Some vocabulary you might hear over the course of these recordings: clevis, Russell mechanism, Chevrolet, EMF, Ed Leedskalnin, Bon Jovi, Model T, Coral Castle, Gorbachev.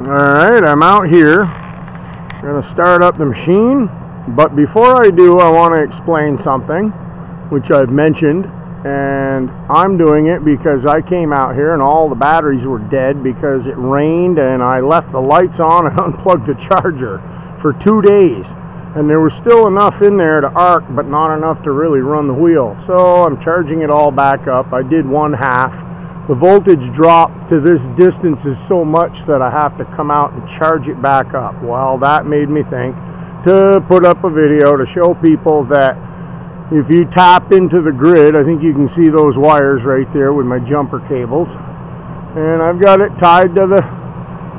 Alright, I'm out here. I'm going to start up the machine, but before I do, I want to explain something which I've mentioned, and I'm doing it because I came out here and all the batteries were dead because it rained and I left the lights on and unplugged the charger for 2 days, and there was still enough in there to arc but not enough to really run the wheel. So I'm charging it all back up. I did one half. The voltage drop to this distance is so much that I have to come out and charge it back up. Well, that made me think to put up a video to show people that if you tap into the grid, I think you can see those wires right there with my jumper cables, and I've got it tied to the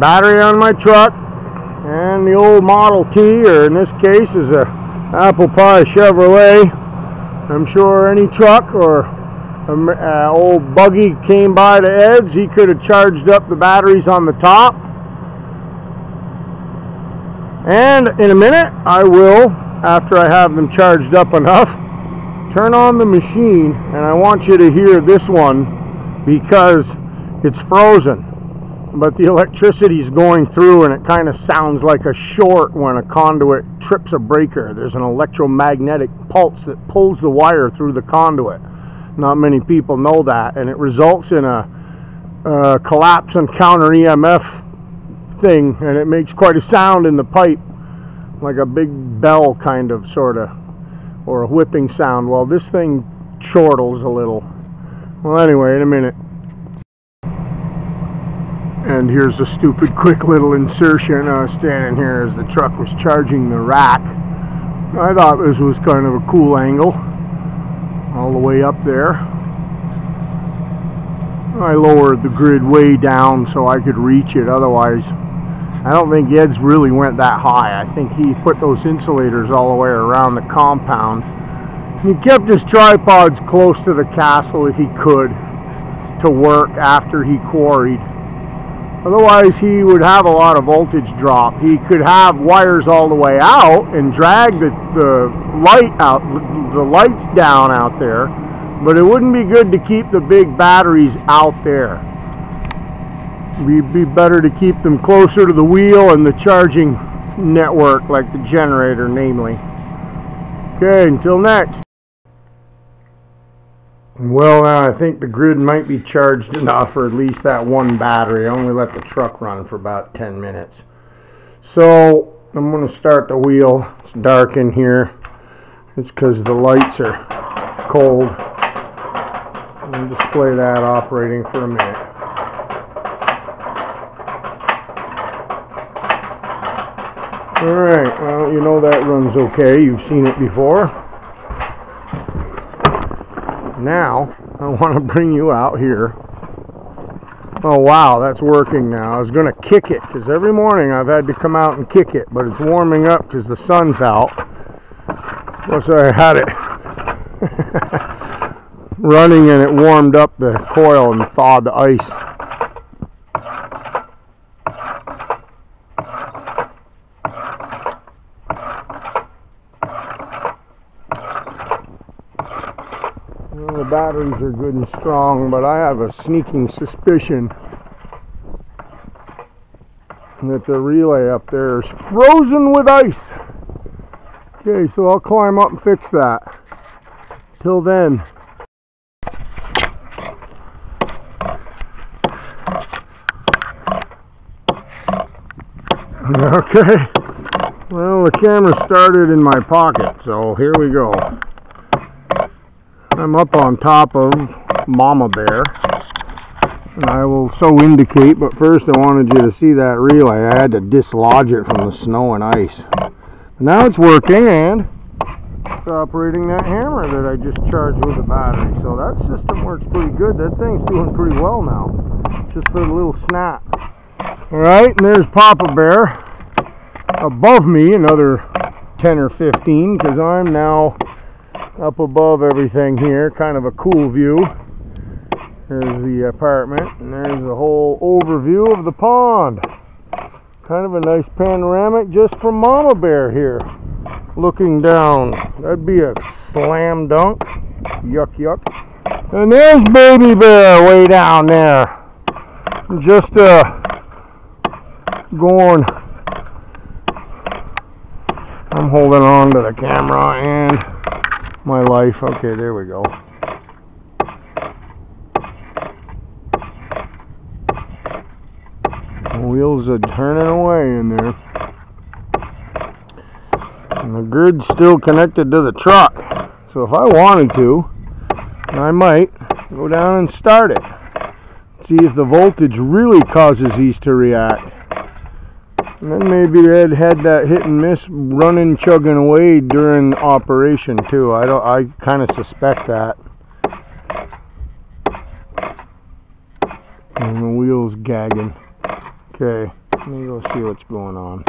battery on my truck, and the old Model T, or in this case is a apple pie Chevrolet. I'm sure any truck or old buggy came by to Ed's, he could have charged up the batteries on the top. And in a minute I will, after I have them charged up enough, turn on the machine, and I want you to hear this one because it's frozen, but the electricity is going through and it kind of sounds like a short when a conduit trips a breaker. There's an electromagnetic pulse that pulls the wire through the conduit. Not many people know that, and it results in a collapse and counter EMF thing, and it makes quite a sound in the pipe, like a big bell kind of or a whipping sound. Well, this thing chortles a little. Well, anyway, in a minute. And here's a stupid quick little insertion. I was standing here as the truck was charging the rack. I thought this was kind of a cool angle. All the way up there. I lowered the grid way down so I could reach it, otherwise I don't think Ed's really went that high. I think he put those insulators all the way around the compound. He kept his tripods close to the castle if he could to work after he quarried. Otherwise he would have a lot of voltage drop. He could have wires all the way out and drag the lights down out there, but it wouldn't be good to keep the big batteries out there. It'd be better to keep them closer to the wheel and the charging network, like the generator namely. Okay, until next. Well, I think the grid might be charged enough, or at least that one battery. I only let the truck run for about 10 minutes. So I'm going to start the wheel. It's dark in here. It's because the lights are cold. I'll just play that operating for a minute. Alright, well, you know that runs okay. You've seen it before. Now I want to bring you out here. Oh wow, that's working now. I was going to kick it because every morning I've had to come out and kick it, but it's warming up because the sun's out. Plus I had it running and it warmed up the coil and thawed the ice. The batteries are good and strong, but I have a sneaking suspicion that the relay up there is frozen with ice. Okay, so I'll climb up and fix that. Till then. Okay. Well, the camera started in my pocket, so here we go. I'm up on top of Mama Bear, and I will so indicate, but first I wanted you to see that relay. I had to dislodge it from the snow and ice. Now it's working, and it's operating that hammer that I just charged with the battery, so that system works pretty good. That thing's doing pretty well now, just for the little snap. Alright, and there's Papa Bear above me, another 10 or 15, because I'm now up above everything here, kind of a cool view. There's the apartment, and there's the whole overview of the pond. Kind of a nice panoramic just from Mama Bear here, looking down. That'd be a slam dunk. Yuck, yuck. And there's Baby Bear way down there. Just going. I'm holding on to the camera and my life. Okay, there we go. The wheels are turning away in there. And the grid's still connected to the truck. So if I wanted to, I might go down and start it. See if the voltage really causes these to react. And then maybe Ed had that hit and miss running, chugging away during operation too. I kind of suspect that. And the wheel's gagging. Okay, let me go see what's going on.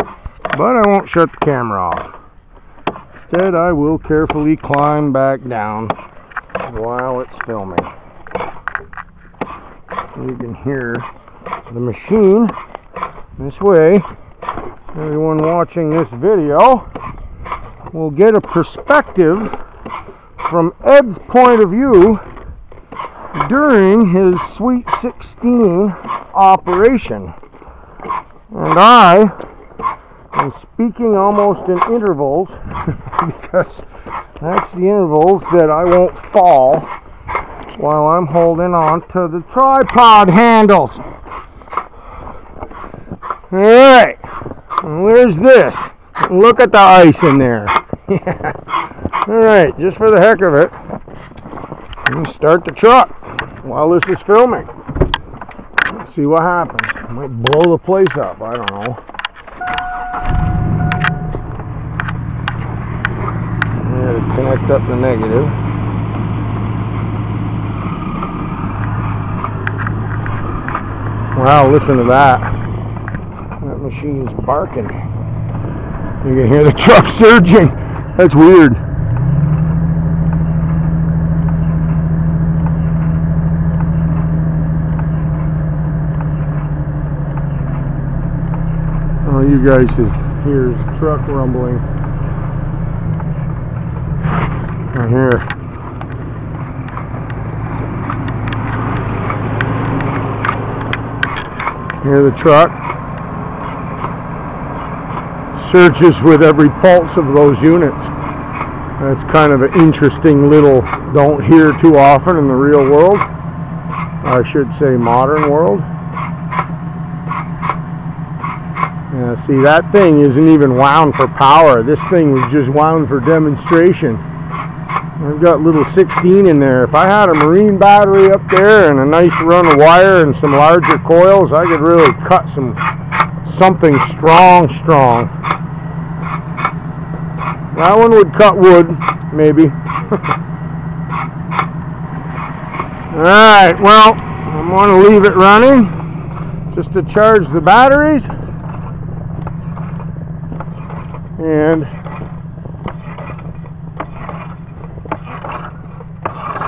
But I won't shut the camera off. Instead, I will carefully climb back down while it's filming. You can hear the machine this way. Everyone watching this video will get a perspective from Ed's point of view during his Sweet 16 operation. And I am speaking almost in intervals because that's the intervals that I won't fall while I'm holding on to the tripod handles. Alright, where's this? Look at the ice in there. Yeah. Alright, just for the heck of it, I'm gonna start the truck while this is filming. Let's see what happens. I might blow the place up, I don't know. Yeah, connect up the negative. Wow, listen to that. That machine's barking. You can hear the truck surging. That's weird. Oh, you guys should hear his truck rumbling. Right here. Here the truck surges with every pulse of those units. That's kind of an interesting little, don't hear too often in the real world. I should say modern world. Yeah, see, that thing isn't even wound for power. This thing was just wound for demonstration. I've got little 16 in there. If I had a marine battery up there and a nice run of wire and some larger coils, I could really cut something strong. That one would cut wood, maybe. Alright, well, I'm going to leave it running just to charge the batteries. And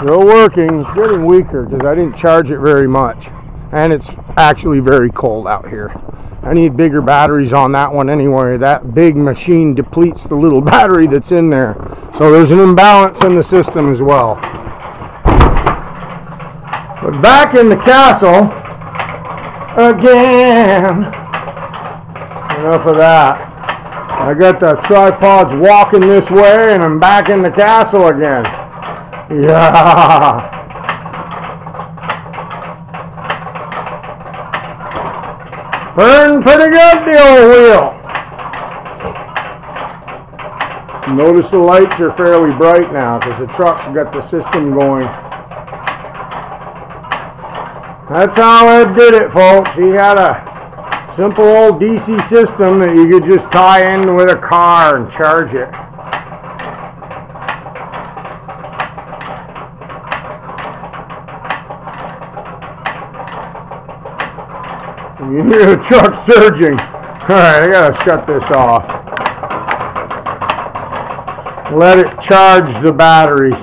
still working. It's getting weaker because I didn't charge it very much, and it's actually very cold out here. I need bigger batteries on that one anyway. That big machine depletes the little battery that's in there, so there's an imbalance in the system as well. But back in the castle again. Enough of that. I got the tripods walking this way and I'm back in the castle again. Yeah! Burned pretty good, the old wheel. Notice the lights are fairly bright now because the truck's got the system going. That's how Ed did it, folks. He had a simple old DC system that you could just tie in with a car and charge it. You hear the truck surging. Alright, I gotta shut this off. Let it charge the batteries.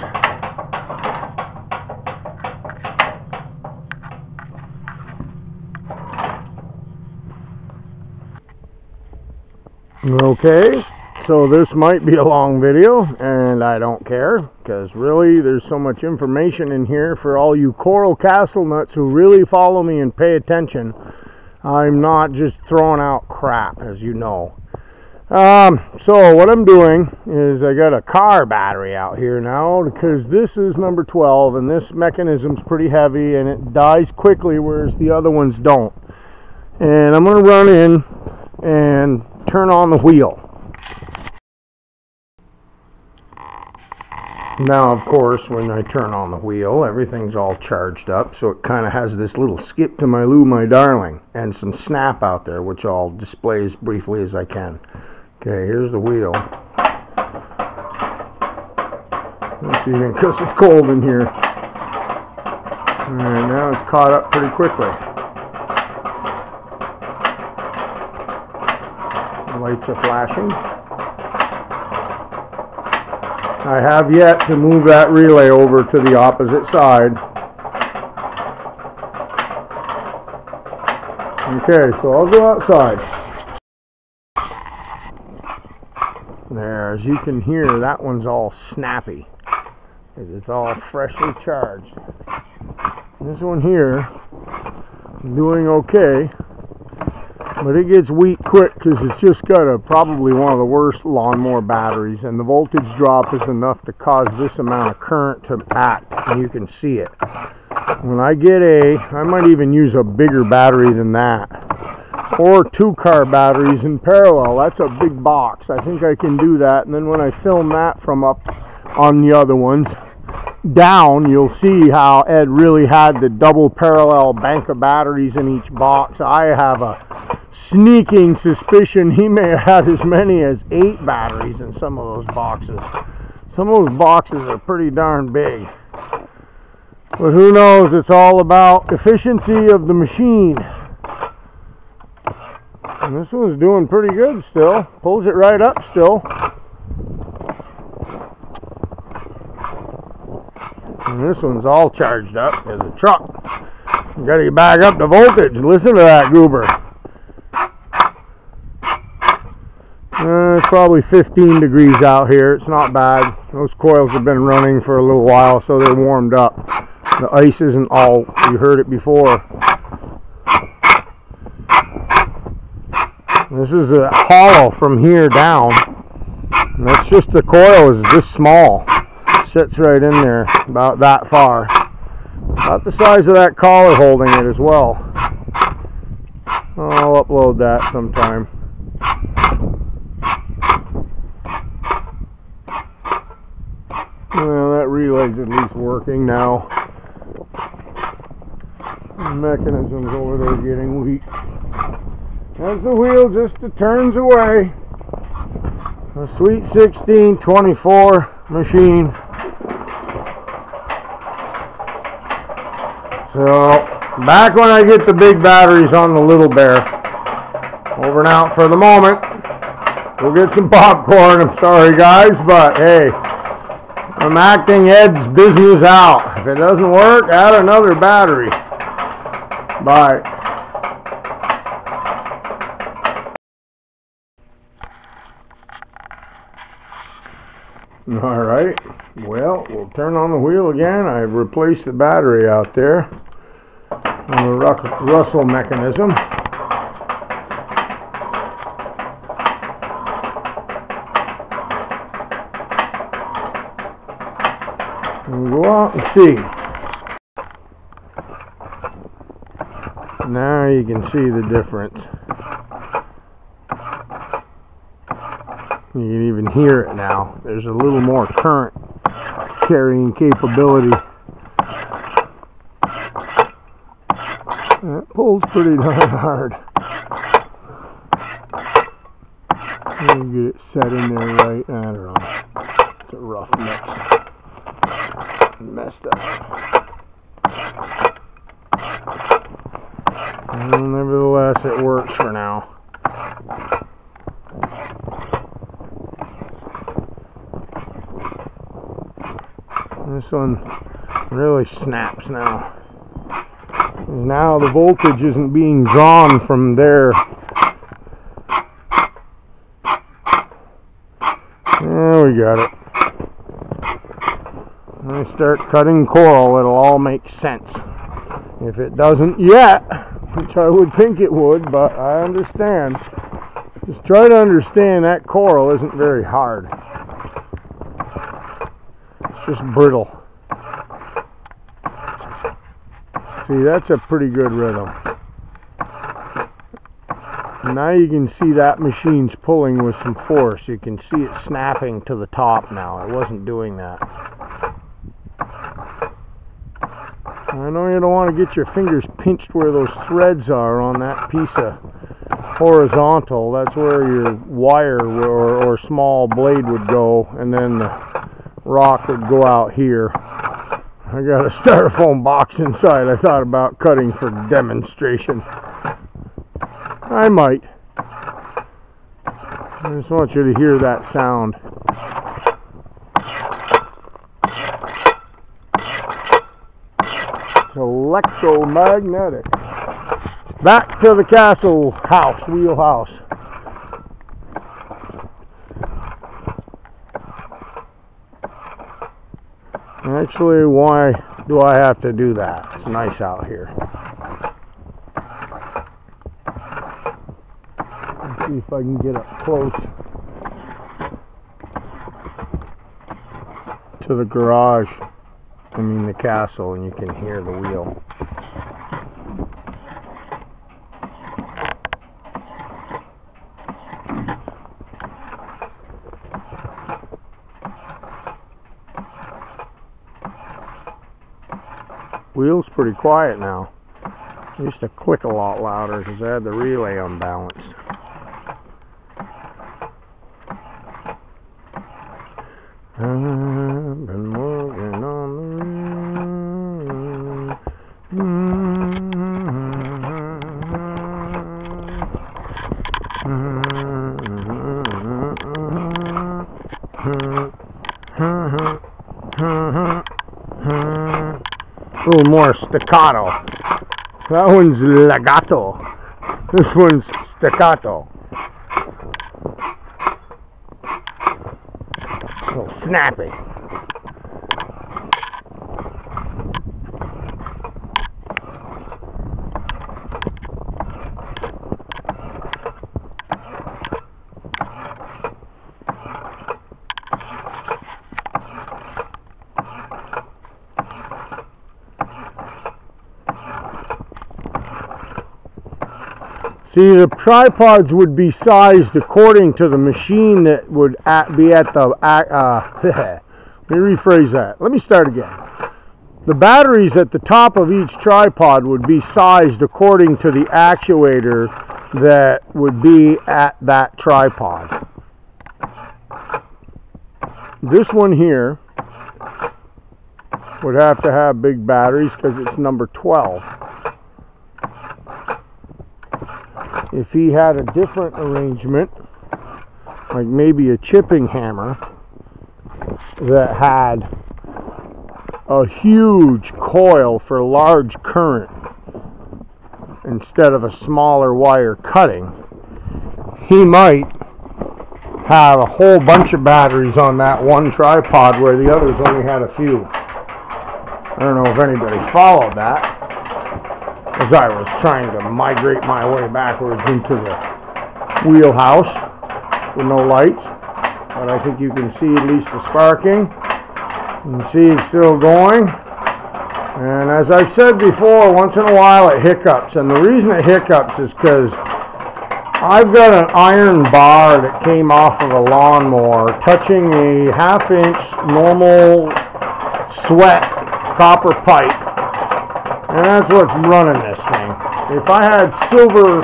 Okay, so this might be a long video, and I don't care, because really there's so much information in here for all you Coral Castle nuts who really follow me and pay attention. I'm not just throwing out crap, as you know. So what I'm doing is I got a car battery out here now, because this is number 12 and this mechanism's pretty heavy and it dies quickly, whereas the other ones don't. And I'm going to run in and turn on the wheel. Now, of course, when I turn on the wheel, everything's all charged up, so it kind of has this little skip to my Lou, my darling, and some snap out there, which I'll display as briefly as I can. Okay, here's the wheel. Let's see, because it's cold in here. Alright, now it's caught up pretty quickly. The lights are flashing. I have yet to move that relay over to the opposite side. Okay, so I'll go outside. There, as you can hear, that one's all snappy, because it's all freshly charged. This one here, I'm doing okay, but it gets weak quick because it's just got probably one of the worst lawnmower batteries, and the voltage drop is enough to cause this amount of current to act, and you can see it. When I get I might even use a bigger battery than that, or two car batteries in parallel. That's a big box. I think I can do that, and then when I film that from up on the other ones down, you'll see how Ed really had the double parallel bank of batteries in each box. I have a sneaking suspicion he may have had as many as 8 batteries in some of those boxes. Some of those boxes are pretty darn big, but who knows? It's all about efficiency of the machine, and this one's doing pretty good still. Pulls it right up still. And this one's all charged up as a truck. You gotta get back up to voltage. Listen to that goober. It's probably 15 degrees out here. It's not bad. Those coils have been running for a little while, so they're warmed up. The ice isn't all, you heard it before. This is a hollow from here down. And that's just the coil is this small. Sits right in there, about that far, about the size of that collar holding it as well. I'll upload that sometime. Well, that relay's at least working now. The mechanism's over there getting weak. As the wheel just turns away, the sweet 1624 machine. So, back when I get the big batteries on the little bear. Over and out for the moment. We'll get some popcorn. I'm sorry, guys, but hey, I'm acting Ed's business out. If it doesn't work, add another battery. Bye. All right, well, we'll turn on the wheel again. I've replaced the battery out there on the Russell mechanism. We'll go out and see. Now you can see the difference. You can even hear it now. There's a little more current carrying capability. It pulls pretty darn hard. We'll get it set in there right. I don't know. It's a rough mix. Messed up. And nevertheless, it works for now. This one really snaps now. Now the voltage isn't being drawn from there. There we got it. When I start cutting coral, it'll all make sense. If it doesn't yet, which I would think it would, but I understand. Just try to understand that coral isn't very hard. It's just brittle. See, that's a pretty good rhythm. Now you can see that machine's pulling with some force. You can see it snapping to the top now. It wasn't doing that. I know you don't want to get your fingers pinched where those threads are on that piece of horizontal. That's where your wire or small blade would go, and then the rock would go out here. I got a styrofoam box inside. I thought about cutting for demonstration. I might. I just want you to hear that sound. It's electromagnetic. Back to the castle house, wheelhouse. Actually, why do I have to do that? It's nice out here. See if I can get up close to the garage, I mean the castle, and you can hear the wheel. Wheel's pretty quiet now. It used to click a lot louder because I had the relay unbalanced. I've been walking on the A little more staccato. That one's legato. This one's staccato. Snappy. See, the tripods would be sized according to the machine that would be at the... let me rephrase that. Let me start again. The batteries at the top of each tripod would be sized according to the actuator that would be at that tripod. This one here would have to have big batteries because it's number 12. If he had a different arrangement, like maybe a chipping hammer that had a huge coil for large current instead of a smaller wire cutting, he might have a whole bunch of batteries on that one tripod where the others only had a few. I don't know if anybody followed that, as I was trying to migrate my way backwards into the wheelhouse with no lights. But I think you can see at least the sparking. You can see it's still going. And as I've said before, once in a while it hiccups. And the reason it hiccups is because I've got an iron bar that came off of a lawnmower touching a 1/2 inch normal sweat copper pipe. And that's what's running this thing. If I had silver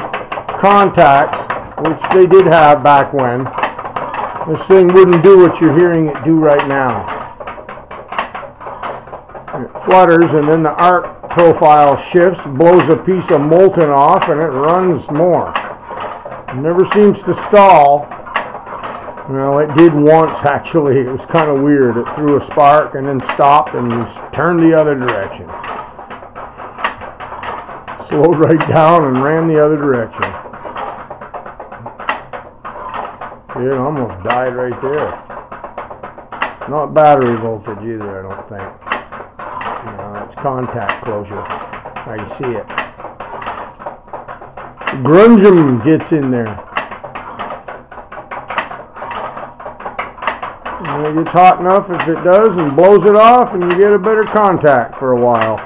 contacts, which they did have back when, this thing wouldn't do what you're hearing it do right now. It flutters and then the arc profile shifts, blows a piece of molten off, and it runs more. It never seems to stall. Well, it did once actually. It was kind of weird. It threw a spark and then stopped and turned the other direction. Slowed right down and ran the other direction. It almost died right there. Not battery voltage either, I don't think. No, it's contact closure. I can see it. Grungem gets in there. And it gets hot enough if it does and blows it off, and you get a better contact for a while.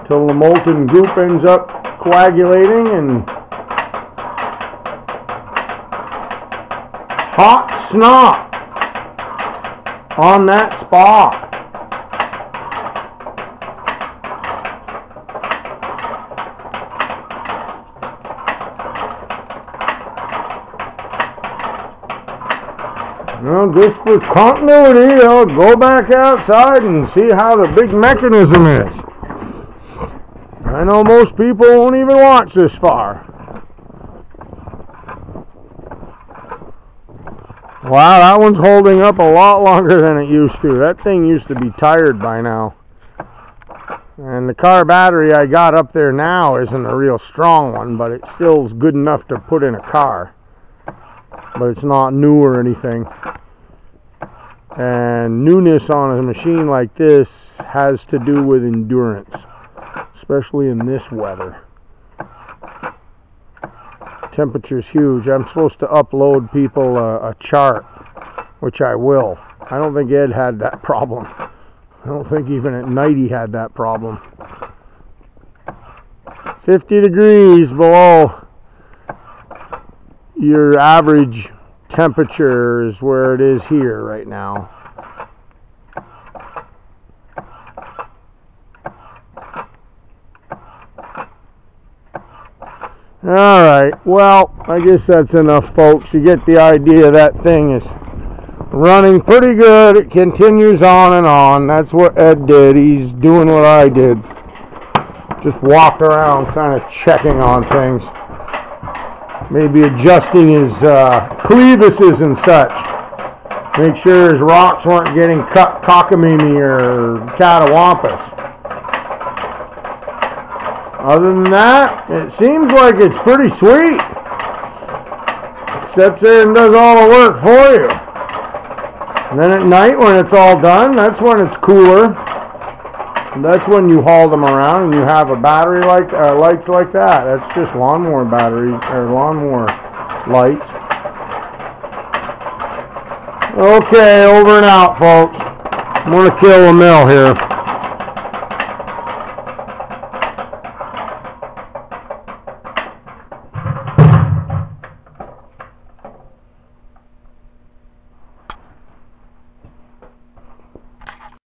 Until the molten goop ends up coagulating and hot snot on that spot. Well, just for continuity, I'll go back outside and see how the big mechanism is. I know most people won't even watch this far. Wow, that one's holding up a lot longer than it used to. That thing used to be tired by now. And the car battery I got up there now isn't a real strong one, but it still is good enough to put in a car. But it's not new or anything. And newness on a machine like this has to do with endurance, especially in this weather. Temperature's huge. I'm supposed to upload people a chart, which I will. I don't think Ed had that problem. I don't think even at night he had that problem. 50 degrees below your average temperature is where it is here right now. Alright, well, I guess that's enough, folks. You get the idea. That thing is running pretty good. It continues on and on. That's what Ed did. He's doing what I did. Just walked around kind of checking on things. Maybe adjusting his clevises and such. Make sure his rocks weren't getting cut cockamamie or catawampus. Other than that, it seems like it's pretty sweet. It sits there and does all the work for you. And then at night when it's all done, that's when it's cooler. And that's when you haul them around and you have a battery like lights like that. That's just lawnmower batteries or lawnmower lights. Okay, over and out, folks. I'm gonna kill the mill here.